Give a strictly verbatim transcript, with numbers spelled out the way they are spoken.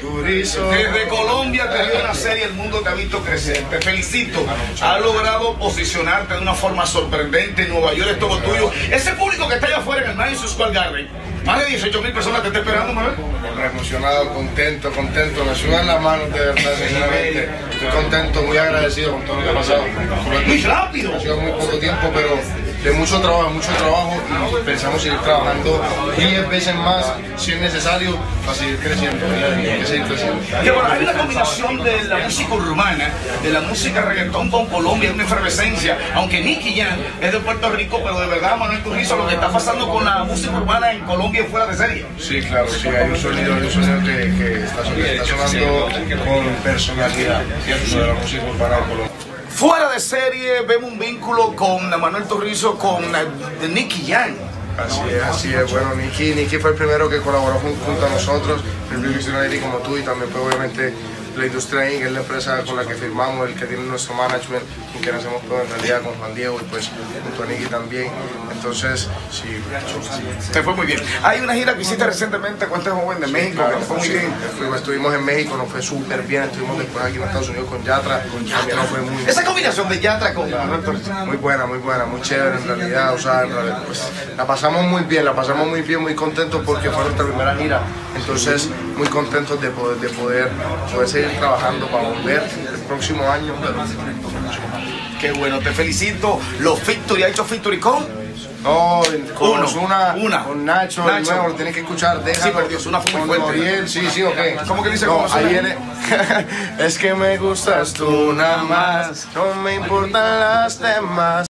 Turizo. Desde Colombia te dio una serie, el mundo te ha visto crecer. Te felicito. Has logrado posicionarte de una forma sorprendente en Nueva York, es todo tuyo. Ese público que está allá afuera en el Madison Square Garden, más de dieciocho mil personas te está esperando, Manuel. Emocionado, contento, contento. La ciudad en la mano, de verdad, sinceramente. Estoy contento, muy agradecido con todo lo que ha pasado. Muy rápido. Ha sido muy poco tiempo, pero de mucho trabajo, mucho trabajo. Y pensamos seguir trabajando diez veces más, si es necesario, para seguir creciendo. Hay que seguir creciendo. Y ahora hay una combinación de la música urbana, de la música reggaetón con Colombia, es una efervescencia. Aunque Nicky Jam es de Puerto Rico, pero de verdad, Manuel Turizo, lo que está pasando con la música urbana en Colombia es fuera de serie. Sí, claro, sí, hay un sonido. Un sonido que, que está, está sonando con personalidad de la música urbana de Colombia. Fuera de serie vemos un vínculo con Manuel Turizo, con Nicky Jam. Así es, así es. Bueno, Nicky, Nicky fue el primero que colaboró junto a nosotros, el Nicky como tú y también pues, obviamente La Industria Inc, es la empresa con la que firmamos, el que tiene nuestro management, con quien hacemos todo en realidad, con Juan Diego y pues junto a Nicky también. Entonces, sí, sí. Te fue muy bien. Hay una gira que hiciste recientemente con este joven de México, sí, claro, que fue muy sí, bien. Fue, estuvimos en México, nos fue súper bien, estuvimos después aquí en Estados Unidos con Yatra. Con Yatra. Fue muy bien. Esa combinación de Yatra con Manuel. Muy buena, muy buena, muy chévere en realidad. O sea, pues, la pasamos muy bien, la pasamos muy bien, muy contentos porque fue nuestra primera gira. Entonces, muy contentos de poder, de poder, poder seguir trabajando para volver el próximo año. Qué bueno, te felicito. Los featuring, ¿ha hecho featuring con? No, con Ozuna, una, con Nacho, Nacho. Nuevo, lo tienes que escuchar, déjalo. Sí, porque Ozuna fue muy fuerte. Gabriel, sí, sí, ok. ¿Cómo que dice? No, ahí viene. Es que me gustas tú nada más, no me importan las demás.